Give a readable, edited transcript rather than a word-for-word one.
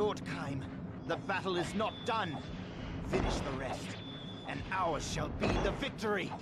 Lord Caim, the battle is not done. Finish the rest, and ours shall be the victory.